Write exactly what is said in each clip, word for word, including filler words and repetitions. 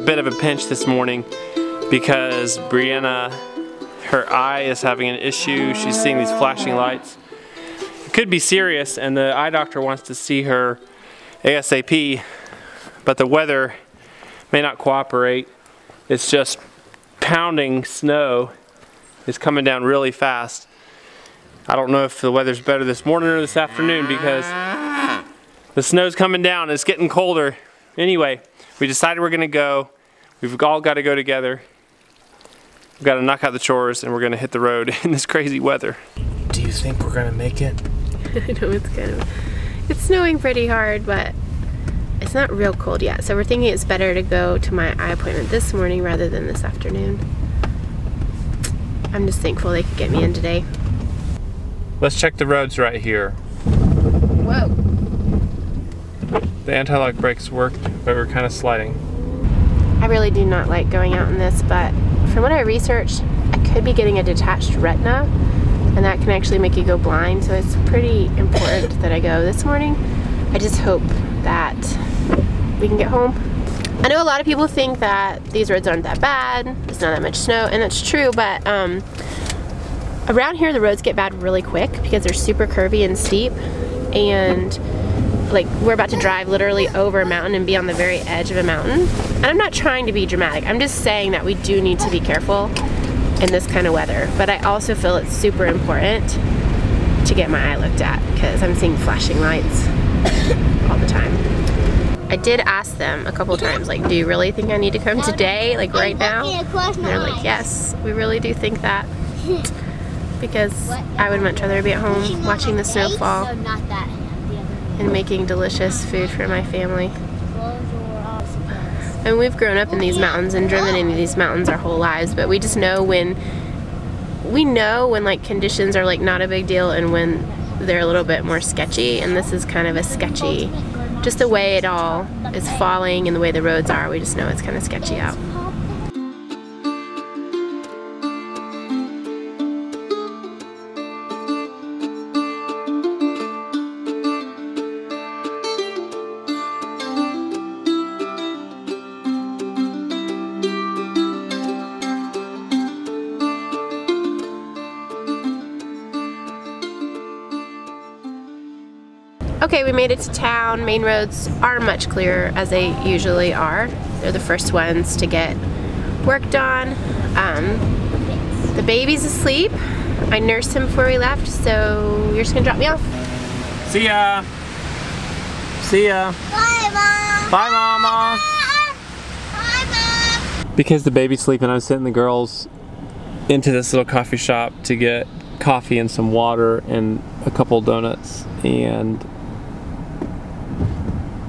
a bit of a pinch this morning because Brianna, her eye is having an issue. She's seeing these flashing lights. It could be serious, and the eye doctor wants to see her ASAP, but the weather may not cooperate. It's just pounding snow. It's coming down really fast. I don't know if the weather's better this morning or this afternoon because the snow's coming down. It's getting colder. Anyway, we decided we're gonna go. We've all got to go together. We've got to knock out the chores and we're gonna hit the road in this crazy weather. Do you think we're gonna make it? I know it's kind of, it's snowing pretty hard, but it's not real cold yet. So we're thinking it's better to go to my eye appointment this morning rather than this afternoon. I'm just thankful they could get me in today. Let's check the roads right here. Whoa. The anti-lock brakes worked, but we're kind of sliding. I really do not like going out in this, but from what I researched, I could be getting a detached retina, and that can actually make you go blind, so it's pretty important that I go this morning. I just hope that we can get home. I know a lot of people think that these roads aren't that bad, it's not that much snow, and that's true, but um, around here the roads get bad really quick because they're super curvy and steep, and like we're about to drive literally over a mountain and be on the very edge of a mountain. And I'm not trying to be dramatic, I'm just saying that we do need to be careful in this kind of weather, but I also feel it's super important to get my eye looked at because I'm seeing flashing lights all the time. I did ask them a couple times, like, do you really think I need to come today, like right now? And they're like, yes, we really do think that, because I would much rather be at home watching the snow fall and making delicious food for my family. And we've grown up in these mountains and driven into these mountains our whole lives, but we just know when, we know when like conditions are like not a big deal and when they're a little bit more sketchy, and this is kind of a sketchy, just the way it all is falling and the way the roads are, we just know it's kind of sketchy out. Okay, we made it to town. Main roads are much clearer as they usually are. They're the first ones to get worked on. Um, the baby's asleep. I nursed him before we left, so you're just gonna drop me off. See ya. See ya. Bye, Mom. Bye, Mama. Bye, Mom. Because the baby's sleeping, I'm sending the girls into this little coffee shop to get coffee and some water and a couple donuts, and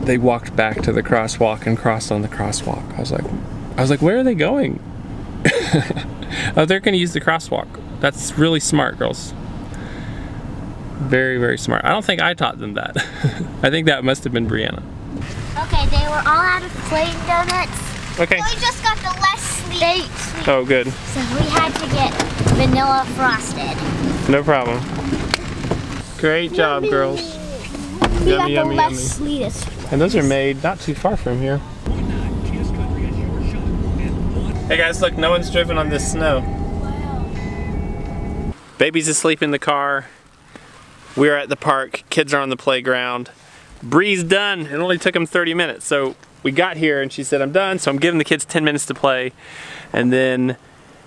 they walked back to the crosswalk and crossed on the crosswalk. I was like, I was like, where are they going? Oh, they're gonna use the crosswalk. That's really smart, girls. Very, very smart. I don't think I taught them that. I think that must have been Brianna. Okay, they were all out of plain donuts. Okay. So we just got the less sweet. sweet. Oh, good. So we had to get vanilla frosted. No problem. Great job, yummy. Girls. We yummy, got the yummy, less yummy. sweetest. And those are made not too far from here. Hey guys, look, no one's driven on this snow. Wow. Baby's asleep in the car. We're at the park. Kids are on the playground. Bri's done. It only took him thirty minutes. So we got here and she said, I'm done. So I'm giving the kids ten minutes to play. And then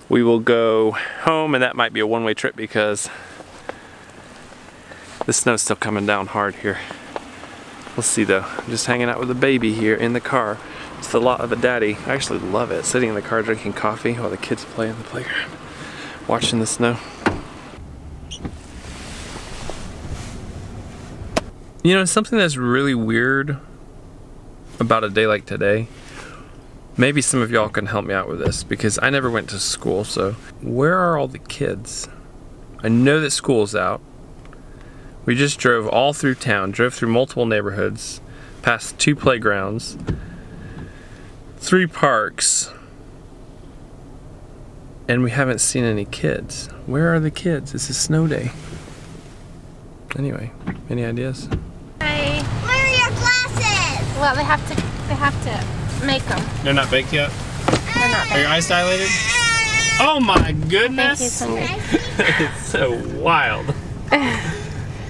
we will go home, and that might be a one-way trip because the snow's still coming down hard here. We'll see though. I'm just hanging out with the baby here in the car. It's the lot of a daddy. I actually love it. Sitting in the car drinking coffee while the kids play in the playground. Watching the snow. You know, something that's really weird about a day like today, maybe some of y'all can help me out with this because I never went to school, so where are all the kids? I know that school's out. We just drove all through town, drove through multiple neighborhoods, past two playgrounds, three parks, and we haven't seen any kids. Where are the kids? It's a snow day. Anyway, any ideas? Hi. Where are your glasses? Well, they have to, they have to make them. They're not baked yet? They're not baked. Are your eyes dilated? Oh my goodness! It's so wild.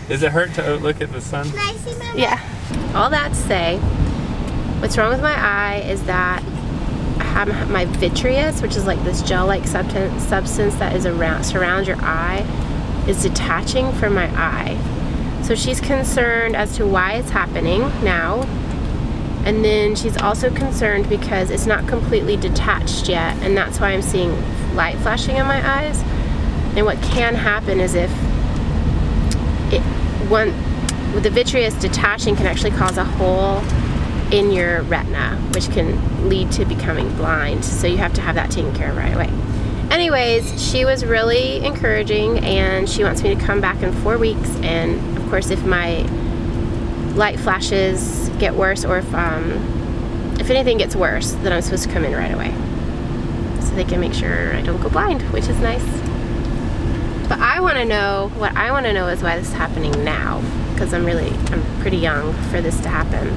Does it hurt to look at the sun? Yeah. All that to say, what's wrong with my eye is that I have my vitreous, which is like this gel-like substance, substance that is around, surrounds your eye, is detaching from my eye. So she's concerned as to why it's happening now. And then she's also concerned because it's not completely detached yet, and that's why I'm seeing light flashing in my eyes. And what can happen is if it, one, the vitreous detaching can actually cause a hole in your retina, which can lead to becoming blind. So you have to have that taken care of right away. Anyways, she was really encouraging, and she wants me to come back in four weeks. And of course, if my light flashes get worse, or if um, if anything gets worse, then I'm supposed to come in right away so they can make sure I don't go blind, which is nice. But I want to know, what I want to know is why this is happening now, because I'm really, I'm pretty young for this to happen.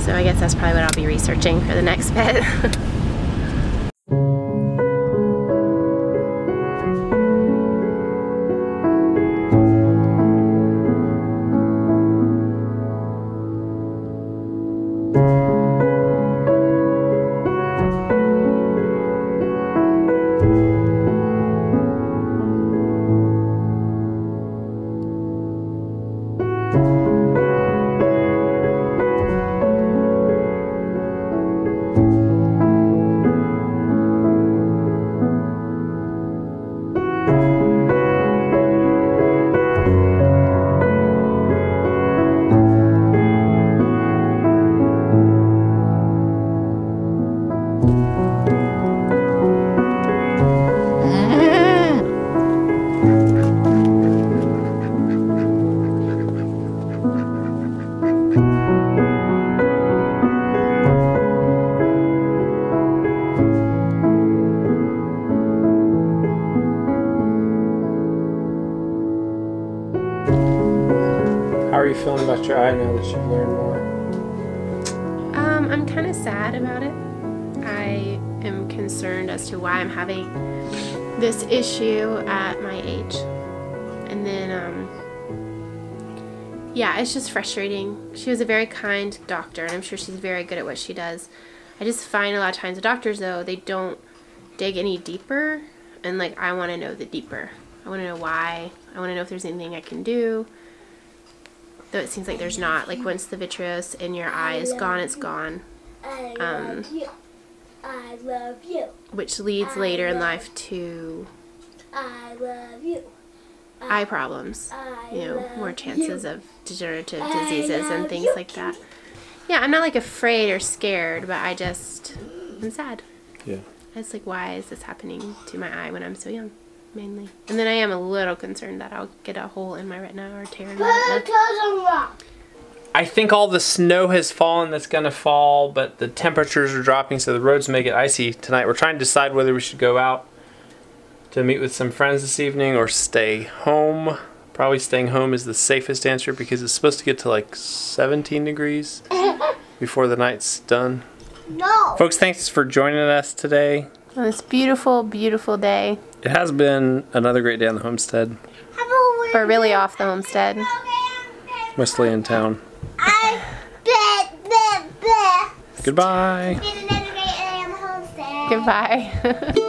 So I guess that's probably what I'll be researching for the next bit. How are you feeling about your eye now that you've learned more? Um, I'm kind of sad about it. I am concerned as to why I'm having this issue at my age. And then, um, yeah, it's just frustrating. She was a very kind doctor, and I'm sure she's very good at what she does. I just find a lot of times the doctors, though, they don't dig any deeper. And, like, I want to know the deeper. I want to know why. I want to know if there's anything I can do. Though it seems like there's not. Like, once the vitreous in your eye is gone, it's gone. Um, I love you. I love you. Which leads later in life to I love you. Eye problems. You know, more chances of degenerative diseases and things like that. Yeah, I'm not like afraid or scared, but I just I'm sad. Yeah. It's like, why is this happening to my eye when I'm so young? Mainly. And then I am a little concerned that I'll get a hole in my retina or tear in my retina. I think all the snow has fallen that's going to fall, but the temperatures are dropping, so the roads may get icy tonight. We're trying to decide whether we should go out to meet with some friends this evening or stay home. Probably staying home is the safest answer because it's supposed to get to like seventeen degrees before the night's done. No. Folks, thanks for joining us today. On this beautiful, beautiful day. It has been another great day on the homestead. We're really off the homestead. Mostly in town. Goodbye. Goodbye.